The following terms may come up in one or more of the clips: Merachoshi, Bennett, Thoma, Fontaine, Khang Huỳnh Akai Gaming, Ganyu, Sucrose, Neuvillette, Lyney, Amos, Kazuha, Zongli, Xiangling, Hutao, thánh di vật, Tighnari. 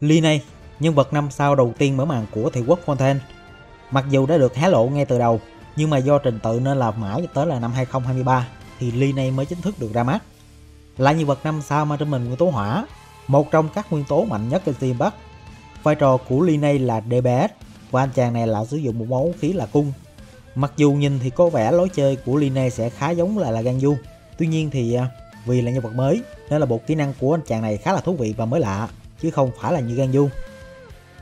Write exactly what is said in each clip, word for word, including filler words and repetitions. Lyney, nhân vật năm sao đầu tiên mở màn của thị quốc Fontaine. Mặc dù đã được hé lộ ngay từ đầu, nhưng mà do trình tự nên là mãi tới là năm hai không hai ba thì Lyney mới chính thức được ra mắt. Là nhân vật năm sao mang trên mình nguyên tố hỏa, một trong các nguyên tố mạnh nhất trên Team Bắc. Vai trò của Lyney là đê pê ét và anh chàng này là sử dụng một món vũ khí là cung. Mặc dù nhìn thì có vẻ lối chơi của Lyney sẽ khá giống lại là Ganyu, tuy nhiên thì vì là nhân vật mới nên là bộ kỹ năng của anh chàng này khá là thú vị và mới lạ, chứ không phải là như Ganyu.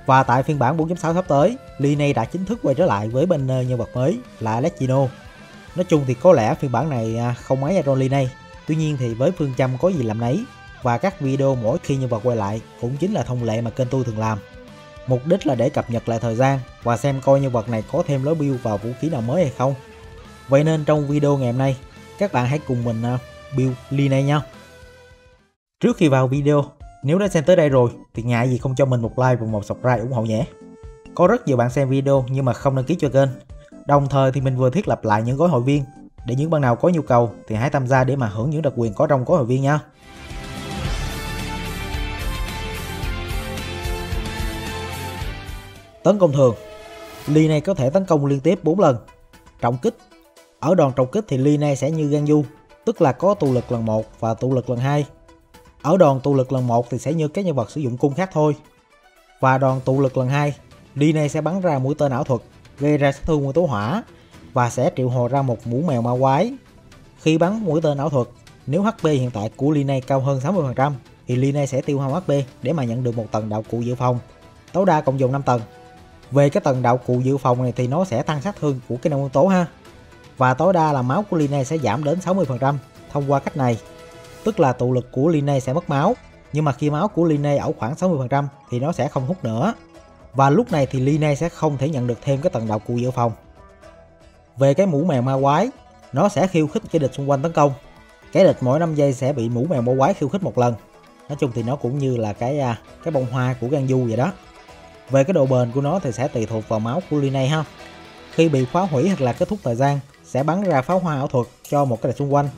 Và tại phiên bản bốn chấm sáu sắp tới, Lyney đã chính thức quay trở lại với banner nhân vật mới là Legino. Nói chung thì có lẽ phiên bản này không mấy ai rôn Lyney, tuy nhiên thì với phương châm có gì làm nấy và các video mỗi khi nhân vật quay lại cũng chính là thông lệ mà kênh tôi thường làm. Mục đích là để cập nhật lại thời gian và xem coi nhân vật này có thêm lối build vào vũ khí nào mới hay không. Vậy nên trong video ngày hôm nay, các bạn hãy cùng mình build Lyney nha. Trước khi vào video, nếu đã xem tới đây rồi thì ngại gì không cho mình một like và một subscribe ủng hộ nhé. Có rất nhiều bạn xem video nhưng mà không đăng ký cho kênh. Đồng thời thì mình vừa thiết lập lại những gói hội viên, để những bạn nào có nhu cầu thì hãy tham gia để mà hưởng những đặc quyền có trong gói hội viên nha. Tấn công thường, Lyney có thể tấn công liên tiếp bốn lần. Trọng kích, ở đòn trọng kích thì Lyney sẽ như Ganyu, tức là có tụ lực lần một và tụ lực lần hai. Ở đòn tụ lực lần một thì sẽ như các nhân vật sử dụng cung khác thôi. Và đòn tụ lực lần hai, Lyney sẽ bắn ra mũi tên ảo thuật, gây ra sát thương nguyên tố hỏa và sẽ triệu hồi ra một mũ mèo ma quái. Khi bắn mũi tên ảo thuật, nếu hát pê hiện tại của Lyney cao hơn sáu mươi phần trăm thì Lyney sẽ tiêu hao hát pê để mà nhận được một tầng đạo cụ dự phòng, tối đa cộng dồn năm tầng. Về cái tầng đạo cụ dự phòng này thì nó sẽ tăng sát thương của cái năng nguyên tố ha. Và tối đa là máu của Lyney sẽ giảm đến sáu mươi phần trăm thông qua cách này. Tức là tụ lực của Lyney sẽ mất máu, nhưng mà khi máu của Lyney ở khoảng sáu mươi phần trăm thì nó sẽ không hút nữa. Và lúc này thì Lyney sẽ không thể nhận được thêm cái tầng đạo cụ dự phòng. Về cái mũ mèo ma quái, nó sẽ khiêu khích cái địch xung quanh tấn công. Cái địch mỗi năm giây sẽ bị mũ mèo ma quái khiêu khích một lần. Nói chung thì nó cũng như là cái cái bông hoa của Ganyu vậy đó. Về cái độ bền của nó thì sẽ tùy thuộc vào máu của Lyney ha. Khi bị phá hủy hoặc là kết thúc thời gian, sẽ bắn ra pháo hoa ảo thuật cho một cái địch xung quanh,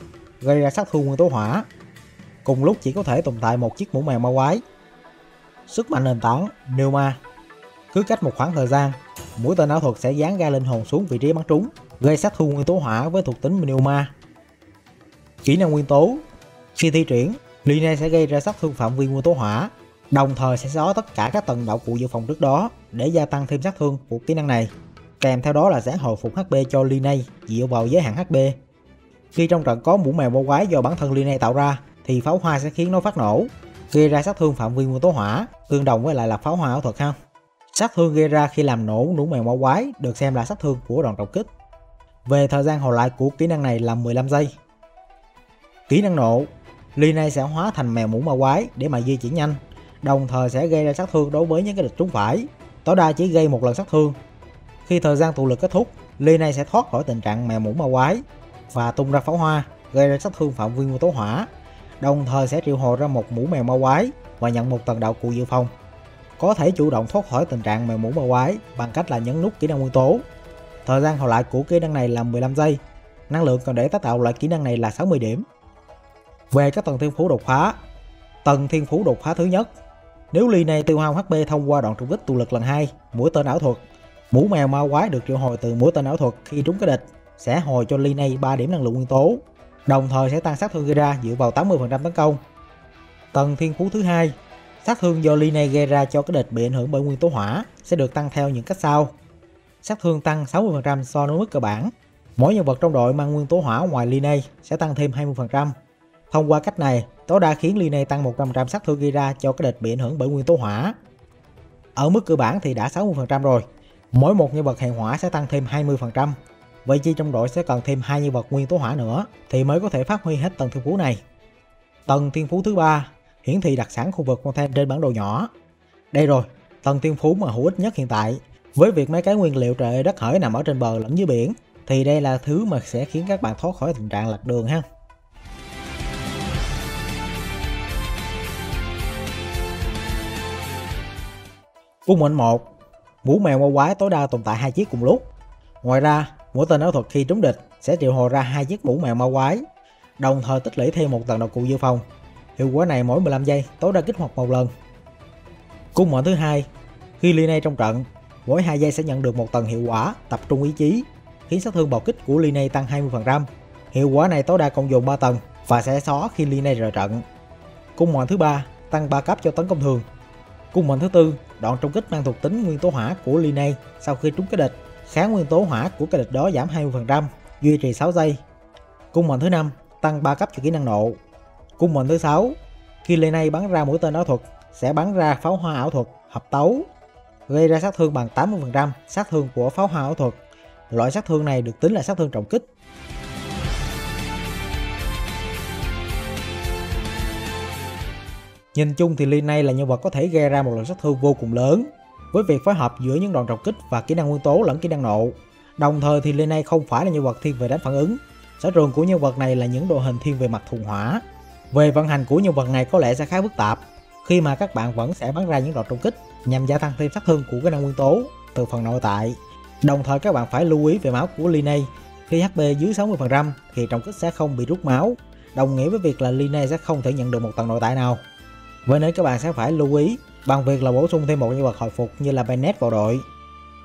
gây ra sát thương nguyên tố hỏa. Cùng lúc chỉ có thể tồn tại một chiếc mũ mèo ma quái. Sức mạnh nền tảng Neuma, cứ cách một khoảng thời gian, mũi tên ảo thuật sẽ dán ra linh hồn xuống vị trí bắn trúng, gây sát thương nguyên tố hỏa với thuộc tính Neuma. Kỹ năng nguyên tố, khi thi triển, Lyney sẽ gây ra sát thương phạm vi nguyên tố hỏa, đồng thời sẽ xóa tất cả các tầng đạo cụ dự phòng trước đó để gia tăng thêm sát thương của kỹ năng này. Kèm theo đó là sẽ hồi phục hát pê cho Lyney dựa vào giới hạn hát pê. Khi trong trận có mũ mèo ma quái do bản thân Lyney tạo ra thì pháo hoa sẽ khiến nó phát nổ, gây ra sát thương phạm vi nguyên tố hỏa, tương đồng với lại là pháo hoa ảo thuật ha. Sát thương gây ra khi làm nổ mũ mèo ma quái được xem là sát thương của đòn trọng kích. Về thời gian hồi lại của kỹ năng này là mười lăm giây. Kỹ năng nộ, Lyney sẽ hóa thành mèo mũ ma quái để mà di chuyển nhanh, đồng thời sẽ gây ra sát thương đối với những cái địch trúng phải, tối đa chỉ gây một lần sát thương. Khi thời gian tụ lực kết thúc, Lyney sẽ thoát khỏi tình trạng mèo mũ ma quái và tung ra pháo hoa, gây ra sát thương phạm vi nguyên tố hỏa, đồng thời sẽ triệu hồi ra một mũ mèo ma quái và nhận một tầng đạo cụ dự phòng. Có thể chủ động thoát khỏi tình trạng mèo mũ ma quái bằng cách là nhấn nút kỹ năng nguyên tố. Thời gian hồi lại của kỹ năng này là mười lăm giây. Năng lượng cần để tái tạo lại kỹ năng này là sáu mươi điểm. Về các tầng thiên phú đột phá, tầng thiên phú đột phá thứ nhất, nếu Lyney tiêu hao hát pê thông qua đoạn trùng kích tụ lực lần hai, mũi tên ảo thuật, mũ mèo ma quái được triệu hồi từ mũi tên ảo thuật khi trúng cái địch sẽ hồi cho Lyney ba điểm năng lượng nguyên tố, đồng thời sẽ tăng sát thương gây ra dựa vào tám mươi phần trăm tấn công. Tầng thiên phú thứ hai, sát thương do Lyney gây ra cho cái địch bị ảnh hưởng bởi nguyên tố hỏa sẽ được tăng theo những cách sau. Sát thương tăng sáu mươi phần trăm so với mức cơ bản. Mỗi nhân vật trong đội mang nguyên tố hỏa ngoài Lyney sẽ tăng thêm hai mươi phần trăm. Thông qua cách này, tối đa khiến Lyney tăng một trăm phần trăm sát thương gây ra cho cái địch bị ảnh hưởng bởi nguyên tố hỏa. Ở mức cơ bản thì đã sáu mươi phần trăm rồi. Mỗi một nhân vật hệ hỏa sẽ tăng thêm hai mươi phần trăm. Vậy chi trong đội sẽ cần thêm hai nhân vật nguyên tố hỏa nữa thì mới có thể phát huy hết tầng thiên phú này. Tầng thiên phú thứ ba, hiển thị đặc sản khu vực Fontaine trên bản đồ nhỏ. Đây rồi, tầng thiên phú mà hữu ích nhất hiện tại. Với việc mấy cái nguyên liệu trời đất hỡi nằm ở trên bờ lẫn dưới biển thì đây là thứ mà sẽ khiến các bạn thoát khỏi tình trạng lạc đường ha. Cung mệnh một, mũ mèo ma quái tối đa tồn tại hai chiếc cùng lúc. Ngoài ra, mũi tên ảo thuật khi trúng địch sẽ triệu hồi ra hai chiếc mũ mèo ma quái, đồng thời tích lũy thêm một tầng đạo cụ dự phòng. Hiệu quả này mỗi mười lăm giây, tối đa kích hoạt một lần. Cung mệnh thứ hai, khi Lyney trong trận, mỗi hai giây sẽ nhận được một tầng hiệu quả tập trung ý chí, khiến sát thương bạo kích của Lyney tăng hai mươi phần trăm. Hiệu quả này tối đa cộng dồn ba tầng và sẽ xóa khi Lyney rời trận. Cung mệnh thứ ba, tăng ba cấp cho tấn công thường. Cung mệnh thứ tư, đòn trong kích mang thuộc tính nguyên tố hỏa của Lyney, sau khi trúng cái địch, kháng nguyên tố hỏa của cái địch đó giảm hai mươi phần trăm, duy trì sáu giây. Cung mệnh thứ năm, tăng ba cấp cho kỹ năng nộ. Cung mệnh thứ sáu, khi Lyney bắn ra mũi tên ảo thuật sẽ bắn ra pháo hoa ảo thuật hợp tấu, gây ra sát thương bằng tám mươi phần trăm sát thương của pháo hoa ảo thuật. Loại sát thương này được tính là sát thương trọng kích. Nhìn chung thì Lyney là nhân vật có thể gây ra một lượng sát thương vô cùng lớn với việc phối hợp giữa những đòn trọng kích và kỹ năng nguyên tố lẫn kỹ năng nộ. Đồng thời thì Lyney không phải là nhân vật thiên về đánh phản ứng. Sở trường của nhân vật này là những đội hình thiên về mặt thuần hỏa. Về vận hành của nhân vật này có lẽ sẽ khá phức tạp, khi mà các bạn vẫn sẽ bắn ra những đòn trọng kích nhằm gia tăng thêm sát thương của kỹ năng nguyên tố từ phần nội tại. Đồng thời các bạn phải lưu ý về máu của Lyney. Khi hát pê dưới sáu mươi phần trăm thì trọng kích sẽ không bị rút máu, đồng nghĩa với việc là Lyney sẽ không thể nhận được một tầng nội tại nào. Vậy nên các bạn sẽ phải lưu ý bằng việc là bổ sung thêm một nhân vật hồi phục như là Bennett vào đội.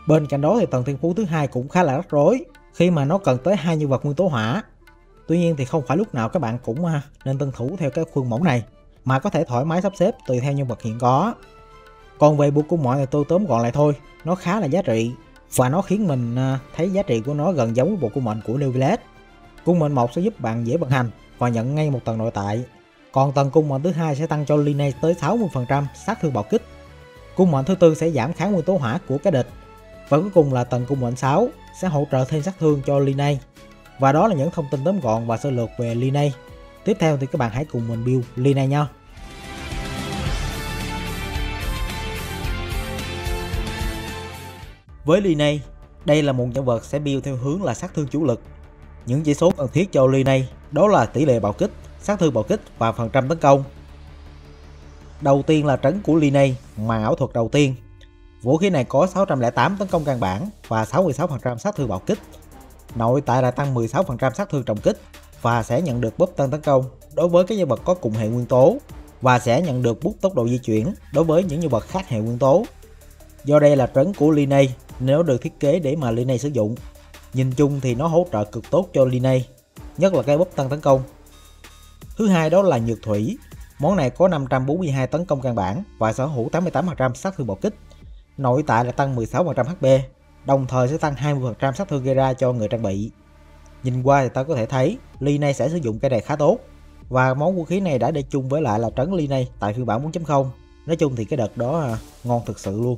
Bên cạnh đó thì tầng thiên phú thứ hai cũng khá là rắc rối, khi mà nó cần tới hai nhân vật nguyên tố hỏa. Tuy nhiên thì không phải lúc nào các bạn cũng nên tuân thủ theo cái khuôn mẫu này, mà có thể thoải mái sắp xếp tùy theo nhân vật hiện có. Còn về bộ cung mọi thì tôi tóm gọn lại thôi, nó khá là giá trị và nó khiến mình thấy giá trị của nó gần giống với bộ cung mệnh của Neuvillette. Cung mệnh một sẽ giúp bạn dễ vận hành và nhận ngay một tầng nội tại, còn tầng cung mệnh thứ hai sẽ tăng cho Lyney tới sáu mươi phần trăm sát thương bạo kích. Cung mệnh thứ tư sẽ giảm kháng nguyên tố hỏa của cái địch, và cuối cùng là tầng cung mệnh sáu sẽ hỗ trợ thêm sát thương cho Lyney. Và đó là những thông tin tóm gọn và sơ lược về Lyney. Tiếp theo thì các bạn hãy cùng mình build Lyney nha. Với Lyney, đây là một nhân vật sẽ build theo hướng là sát thương chủ lực. Những chỉ số cần thiết cho Lyney đó là tỷ lệ bạo kích, sát thương bạo kích và phần trăm tấn công. Đầu tiên là trấn của Lyney, màn ảo thuật đầu tiên. Vũ khí này có sáu trăm lẻ tám tấn công căn bản và sáu mươi sáu phần trăm sát thương bạo kích. Nội tại là tăng mười sáu phần trăm sát thương trọng kích và sẽ nhận được búp tăng tấn công đối với các nhân vật có cùng hệ nguyên tố, và sẽ nhận được bút tốc độ di chuyển đối với những nhân vật khác hệ nguyên tố. Do đây là trấn của Lyney nếu được thiết kế để mà Lyney sử dụng. Nhìn chung thì nó hỗ trợ cực tốt cho Lyney, nhất là cái búp tăng tấn công. Thứ hai đó là nhược thủy. Món này có năm trăm bốn mươi hai tấn công căn bản và sở hữu tám mươi tám phần trăm sát thương bạo kích. Nội tại là tăng mười sáu phần trăm hát pê, đồng thời sẽ tăng hai mươi phần trăm sát thương gây ra cho người trang bị. Nhìn qua thì ta có thể thấy Lyney sẽ sử dụng cây này khá tốt, và món vũ khí này đã để chung với lại là trấn Lyney tại phiên bản bốn chấm không. Nói chung thì cái đợt đó ngon thực sự luôn.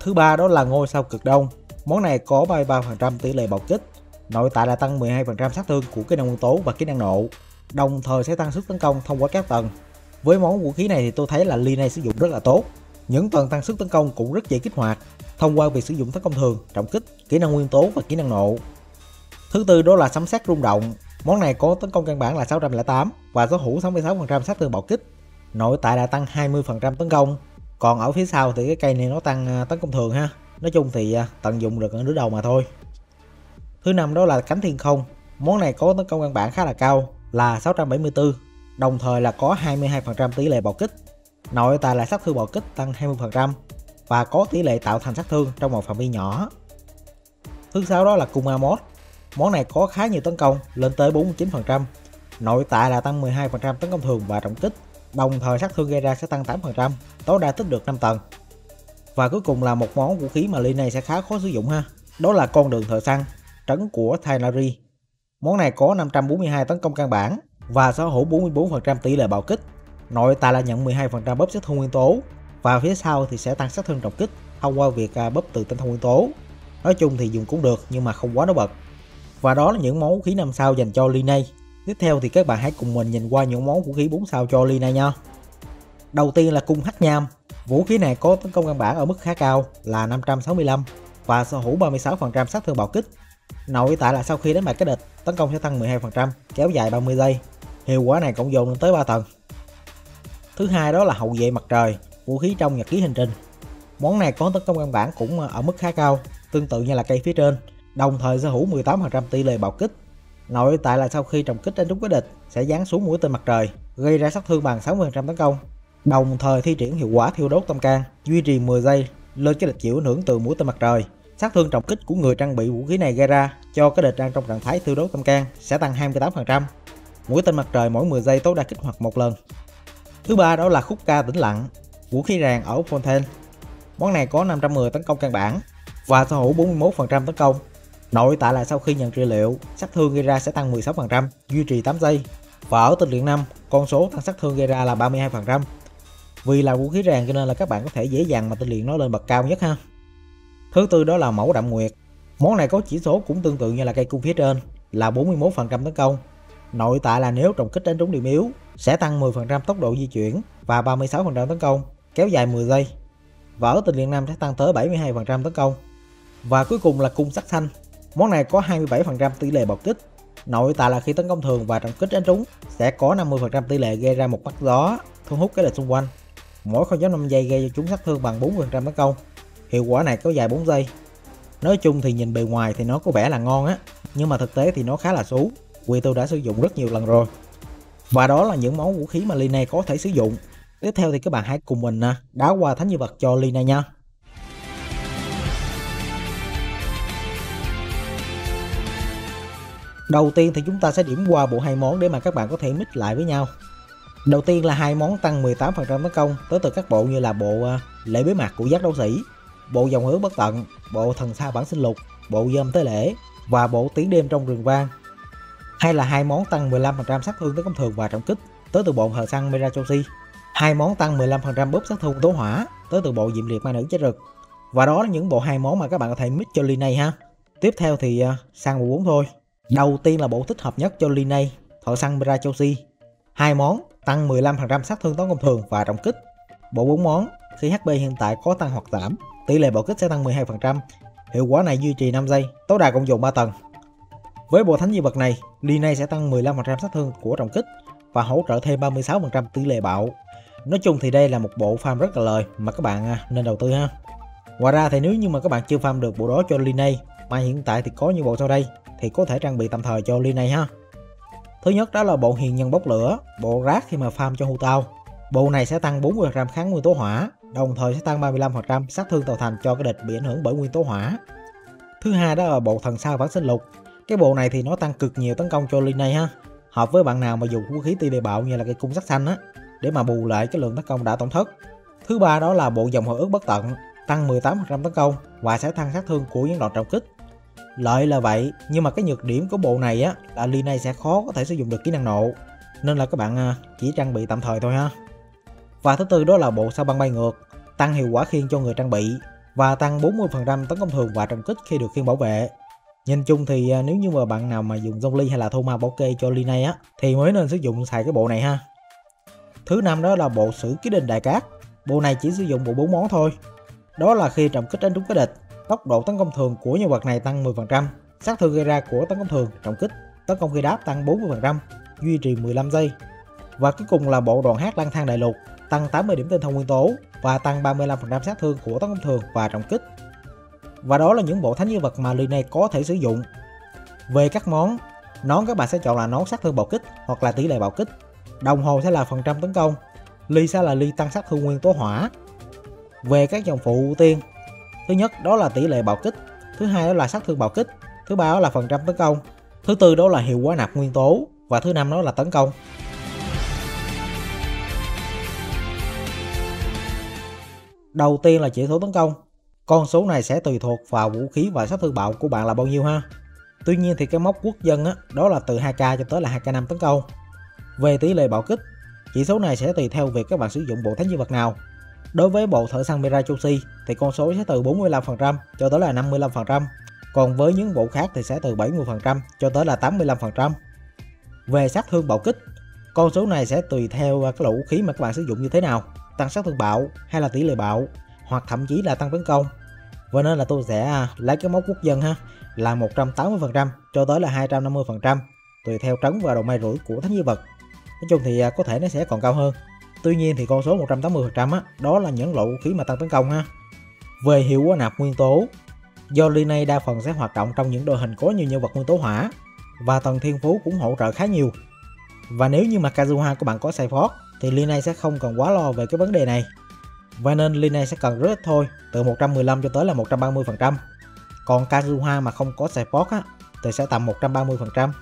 Thứ ba đó là ngôi sao cực đông. Món này có ba mươi ba phần trăm tỷ lệ bạo kích, nội tại là tăng mười hai phần trăm sát thương của kỹ năng nguyên tố và kỹ năng nộ, đồng thời sẽ tăng sức tấn công thông qua các tầng. Với món vũ khí này thì tôi thấy là Lyney sử dụng rất là tốt. Những tầng tăng sức tấn công cũng rất dễ kích hoạt thông qua việc sử dụng tấn công thường, trọng kích, kỹ năng nguyên tố và kỹ năng nộ. Thứ tư đó là sấm sét rung động. Món này có tấn công căn bản là sáu trăm lẻ tám và sở hữu sáu mươi sáu phần trăm sát thương bạo kích. Nội tại là tăng hai mươi phần trăm tấn công. Còn ở phía sau thì cái cây này nó tăng tấn công thường ha. Nói chung thì tận dụng được ở nửa đầu mà thôi. Thứ năm đó là cánh thiên không. Món này có tấn công căn bản khá là cao là sáu trăm bảy mươi tư, đồng thời là có hai mươi hai phần trăm tỷ lệ bạo kích. Nội tại là sát thương bạo kích tăng hai mươi phần trăm và có tỷ lệ tạo thành sát thương trong một phạm vi nhỏ. Thứ sáu đó là cung Amos. Món này có khá nhiều tấn công lên tới bốn mươi chín phần trăm. Nội tại là tăng mười hai phần trăm tấn công thường và trọng kích, đồng thời sát thương gây ra sẽ tăng tám phần trăm, tối đa tích được năm tầng. Và cuối cùng là một món vũ khí mà Lyney sẽ khá khó sử dụng ha, đó là con đường thợ săn, trấn của Tighnari. Món này có năm trăm bốn mươi hai tấn công căn bản và sở hữu bốn mươi bốn phần trăm tỷ lệ bạo kích. Nội tại là nhận mười hai phần trăm bóp sát thương nguyên tố, và phía sau thì sẽ tăng sát thương trọng kích thông qua việc bóp từ tinh thông nguyên tố. Nói chung thì dùng cũng được nhưng mà không quá nổi bật. Và đó là những món vũ khí năm sao dành cho Lyney. Tiếp theo thì các bạn hãy cùng mình nhìn qua những món vũ khí bốn sao cho Lyney nha. Đầu tiên là cung hắc nham. Vũ khí này có tấn công căn bản ở mức khá cao là năm trăm sáu mươi lăm và sở hữu ba mươi sáu phần trăm sát thương bạo kích. Nội tại là sau khi đánh bại cái địch, tấn công sẽ tăng mười hai phần trăm, kéo dài ba mươi giây. Hiệu quả này cộng dồn lên tới ba tầng. Thứ hai đó là hậu vệ mặt trời, vũ khí trong nhật ký hành trình. Món này có tấn công căn bản cũng ở mức khá cao, tương tự như là cây phía trên, đồng thời sở hữu mười tám phần trăm tỷ lệ bạo kích. Nội tại là sau khi trọng kích đánh trúng cái địch, sẽ giáng xuống mũi tên mặt trời, gây ra sát thương bằng sáu mươi phần trăm tấn công. Đồng thời thi triển hiệu quả thiêu đốt tâm can, duy trì mười giây lên cái địch chịu ảnh hưởng từ mũi tên mặt trời. Sát thương trọng kích của người trang bị vũ khí này gây ra cho cái địch đang trong trạng thái thiêu đốt tâm can sẽ tăng hai mươi tám phần trăm. Mũi tên mặt trời mỗi mười giây tối đa kích hoạt một lần. Thứ ba đó là khúc ca tĩnh lặng, vũ khí ràng ở Fontaine. Món này có năm trăm mười tấn công căn bản và sở hữu bốn mươi mốt phần trăm tấn công. Nội tại là sau khi nhận trị liệu, sát thương gây ra sẽ tăng mười sáu phần trăm, duy trì tám giây. Và ở tinh luyện năm, con số tăng sát thương gây ra là ba mươi hai phần trăm. Vì là vũ khí ràng cho nên là các bạn có thể dễ dàng mà tinh luyện nó lên bậc cao nhất ha. Thứ tư đó là mẫu đậm nguyệt. Món này có chỉ số cũng tương tự như là cây cung phía trên là bốn mươi mốt phần trăm tấn công. Nội tại là nếu trọng kích đánh trúng điểm yếu sẽ tăng mười phần trăm tốc độ di chuyển và ba mươi sáu phần trăm tấn công, kéo dài mười giây. Và ở tình luyện năm sẽ tăng tới bảy mươi hai phần trăm tấn công. Và cuối cùng là cung sắt xanh. Món này có hai mươi bảy phần trăm tỷ lệ bọc kích. Nội tại là khi tấn công thường và trọng kích đánh trúng sẽ có năm mươi phần trăm tỷ lệ gây ra một mắt gió thu hút cái địch xung quanh. Mỗi không phẩy năm giây gây cho chúng sát thương bằng bốn mươi phần trăm tấn công. Hiệu quả này kéo dài bốn giây. Nói chung thì nhìn bề ngoài thì nó có vẻ là ngon á, nhưng mà thực tế thì nó khá là xú, vì tôi đã sử dụng rất nhiều lần rồi. Và đó là những món vũ khí mà Lyney có thể sử dụng. Tiếp theo thì các bạn hãy cùng mình đá qua thánh nhân vật cho Lyney nha. Đầu tiên thì chúng ta sẽ điểm qua bộ hai món để mà các bạn có thể mix lại với nhau. Đầu tiên là hai món tăng mười tám phần trăm tấn công tới từ các bộ như là bộ lễ bế mạc của giác đấu sĩ, bộ dòng hướng bất tận, bộ thần xa bản sinh lục, bộ dơm tới lễ và bộ tiếng đêm trong rừng vang. Hay là hai món tăng mười lăm phần trăm sát thương tấn công thường và trọng kích tới từ bộ hờ săn Merachoshi. Hai món tăng mười lăm phần trăm bóp sát thương tố hỏa tới từ bộ diệm liệt ma nữ chết rực. Và đó là những bộ hai món mà các bạn có thể mix cho Lyney ha. Tiếp theo thì sang bộ bốn thôi. Đầu tiên là bộ thích hợp nhất cho Lyney, thợ săn Merachoshi. Hai món tăng mười lăm phần trăm sát thương tấn công thường và trọng kích. Bộ bốn món khi hát pê hiện tại có tăng hoặc giảm, tỷ lệ bạo kích sẽ tăng mười hai phần trăm. Hiệu quả này duy trì năm giây, tối đa cộng dồn ba tầng. Với bộ thánh di vật này, Lyney sẽ tăng mười lăm phần trăm sát thương của trọng kích và hỗ trợ thêm ba mươi sáu phần trăm tỷ lệ bạo. Nói chung thì đây là một bộ farm rất là lời mà các bạn nên đầu tư ha. Ngoài ra thì nếu như mà các bạn chưa farm được bộ đó cho Lyney mà hiện tại thì có những bộ sau đây thì có thể trang bị tạm thời cho Lyney ha. Thứ nhất đó là bộ hiền nhân bốc lửa, bộ rác khi mà farm cho Hutao. Bộ này sẽ tăng bốn mươi phần trăm kháng nguyên tố hỏa, đồng thời sẽ tăng ba mươi lăm phần trăm sát thương tạo thành cho cái địch bị ảnh hưởng bởi nguyên tố hỏa. Thứ hai đó là bộ thần sao vãng sinh lục. Cái bộ này thì nó tăng cực nhiều tấn công cho Lyney ha. Hợp với bạn nào mà dùng vũ khí tỷ lệ bạo như là cây cung sắt xanh á, để mà bù lại cái lượng tấn công đã tổn thất. Thứ ba đó là bộ dòng hồi ức bất tận, tăng mười tám phần trăm tấn công và sẽ tăng sát thương của những đòn trọng kích. Lợi là vậy, nhưng mà cái nhược điểm của bộ này á là Lyney sẽ khó có thể sử dụng được kỹ năng nộ, nên là các bạn chỉ trang bị tạm thời thôi ha. Và thứ tư đó là bộ sao băng bay ngược, tăng hiệu quả khiên cho người trang bị và tăng bốn mươi phần trăm tấn công thường và trọng kích khi được khiên bảo vệ. Nhìn chung thì nếu như mà bạn nào mà dùng Zongli hay là Thoma bảo kê cho Lyney á thì mới nên sử dụng xài cái bộ này ha. Thứ năm đó là bộ sử ký đình đại cát. Bộ này chỉ sử dụng bộ bốn món thôi. Đó là khi trọng kích đánh trúng cái địch, tốc độ tấn công thường của nhân vật này tăng mười phần trăm, sát thương gây ra của tấn công thường, trọng kích, tấn công khi đáp tăng bốn mươi phần trăm, duy trì mười lăm giây. Và cuối cùng là bộ đoàn hát lang thang đại lục, tăng tám mươi điểm tinh thông nguyên tố và tăng ba mươi lăm phần trăm sát thương của tấn công thường và trọng kích. Và đó là những bộ thánh nhân vật mà Lyney có thể sử dụng. Về các món, nón các bạn sẽ chọn là nón sát thương bạo kích hoặc là tỷ lệ bạo kích. Đồng hồ sẽ là phần trăm tấn công, ly sẽ là ly tăng sát thương nguyên tố hỏa. Về các dòng phụ ưu tiên, thứ nhất đó là tỷ lệ bạo kích, thứ hai đó là sát thương bạo kích, thứ ba đó là phần trăm tấn công, thứ tư đó là hiệu quả nạp nguyên tố và thứ năm đó là tấn công. Đầu tiên là chỉ số tấn công. Con số này sẽ tùy thuộc vào vũ khí và sát thương bạo của bạn là bao nhiêu ha. Tuy nhiên thì cái mốc quốc dân đó, đó là từ hai k cho tới là hai k năm tấn công. Về tỷ lệ bạo kích, chỉ số này sẽ tùy theo việc các bạn sử dụng bộ thánh nhân vật nào. Đối với bộ thợ săn Merachoshi thì con số sẽ từ bốn mươi lăm phần trăm cho tới là năm mươi lăm phần trăm. Còn với những bộ khác thì sẽ từ bảy mươi phần trăm cho tới là tám mươi lăm phần trăm. Về sát thương bạo kích, con số này sẽ tùy theo cái loại vũ khí mà các bạn sử dụng như thế nào, tăng sát thương bạo hay là tỷ lệ bạo, hoặc thậm chí là tăng tấn công. Vậy nên là tôi sẽ lấy cái mốc quốc dân ha, là một trăm tám mươi phần trăm cho tới là hai trăm năm mươi phần trăm, tùy theo trấn và độ may rủi của thánh nhân vật. Nói chung thì có thể nó sẽ còn cao hơn. Tuy nhiên thì con số một trăm tám mươi phần trăm á, đó là những loại vũ khí mà tăng tấn công ha. Về hiệu quả nạp nguyên tố, do Lyney đa phần sẽ hoạt động trong những đội hình có nhiều nhân vật nguyên tố hỏa và tầng thiên phú cũng hỗ trợ khá nhiều. Và nếu như mà Kazuha của bạn có sai phót thì Lyney sẽ không cần quá lo về cái vấn đề này. Và nên Lyney sẽ cần rất ít thôi, từ một trăm mười lăm cho tới là một trăm ba mươi phần trăm. Còn Kazuha mà không có support á, thì sẽ tầm một trăm ba mươi phần trăm,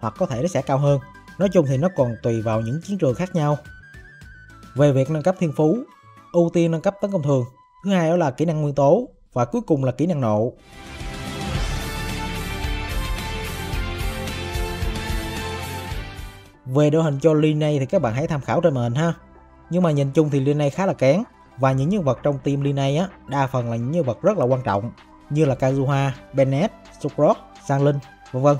hoặc có thể nó sẽ cao hơn. Nói chung thì nó còn tùy vào những chiến trường khác nhau. Về việc nâng cấp thiên phú, ưu tiên nâng cấp tấn công thường, thứ hai đó là kỹ năng nguyên tố, và cuối cùng là kỹ năng nộ. Về đội hình cho Lyney thì các bạn hãy tham khảo trên màn hình ha. Nhưng mà nhìn chung thì Lyney khá là kén, và những nhân vật trong team Lyney á, đa phần là những nhân vật rất là quan trọng như là Kazuha, Bennett, Sucrose, Xiangling, vân vân.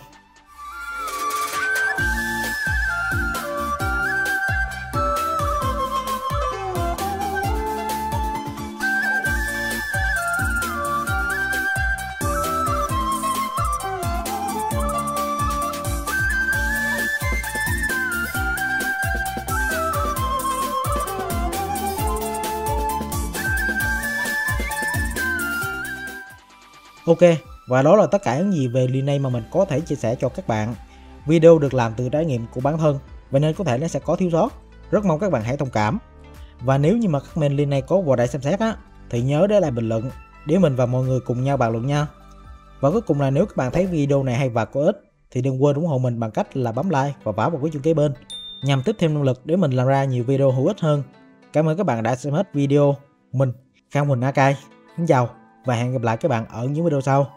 Ok, và đó là tất cả những gì về Lyney mà mình có thể chia sẻ cho các bạn. Video được làm từ trải nghiệm của bản thân, vậy nên có thể nó sẽ có thiếu sót. Rất mong các bạn hãy thông cảm. Và nếu như mà các men Lyney có vào đại xem xét á, thì nhớ để lại bình luận để mình và mọi người cùng nhau bàn luận nha. Và cuối cùng là nếu các bạn thấy video này hay và có ích, thì đừng quên ủng hộ mình bằng cách là bấm like và bấm vào cái chuông kế bên, nhằm tiếp thêm động lực để mình làm ra nhiều video hữu ích hơn. Cảm ơn các bạn đã xem hết video. Mình Khang Huỳnh Akai, xin chào và hẹn gặp lại các bạn ở những video sau.